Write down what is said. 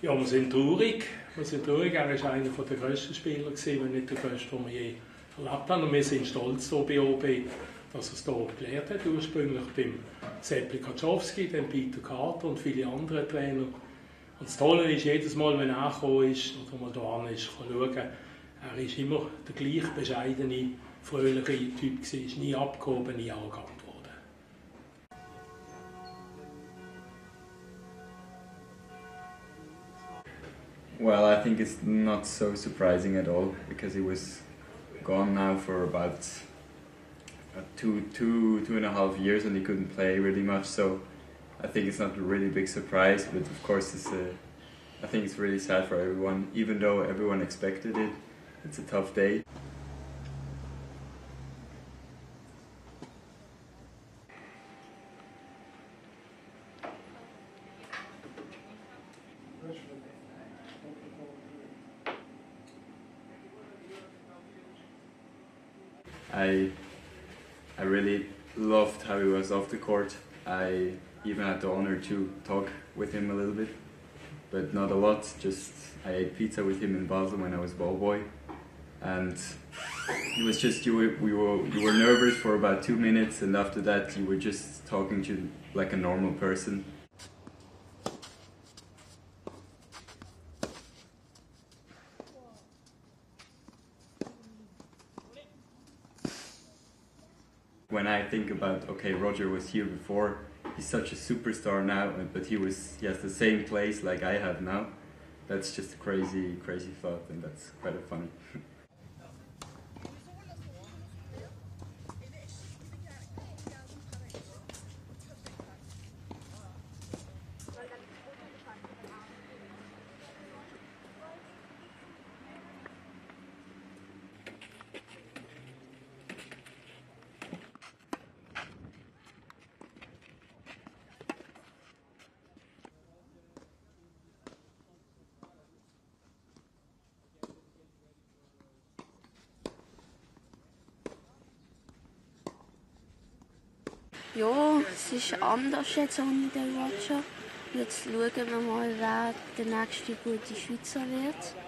Ja, wir sind traurig. Wir sind traurig. Er war einer der grössten Spieler, wenn nicht der grösste, den wir je erlebt haben. Und wir sind stolz so bei OB, dass er es hier gelernt hat. Ursprünglich beim Seppli Kaczowski, dem Peter Carter und viele andere Trainer. Und das Tolle ist, jedes Mal, wenn er gekommen ist oder mal da ist, kann schauen, er ist immer der gleich bescheidene, fröhliche Typ gewesen, ist nie abgehoben, nie angegangen. Well, I think it's not so surprising at all because he was gone now for about two and a half years and he couldn't play really much. So I think it's not a really big surprise, but of course it's I think it's really sad for everyone. Even though everyone expected it, it's a tough day. I really loved how he was off the court. I even had the honor to talk with him a little bit, but not a lot. Just I ate pizza with him in Basel when I was ball boy, and it was just you were nervous for about 2 minutes, and after that you were just talking to like a normal person. When I think about, okay, Roger was here before, he's such a superstar now, but he has the same place like I have now. That's just a crazy, crazy thought, and that's quite funny. Ja, es ist anders jetzt ohne den Roger. Jetzt schauen wir mal, wer der nächste gute Schweizer wird.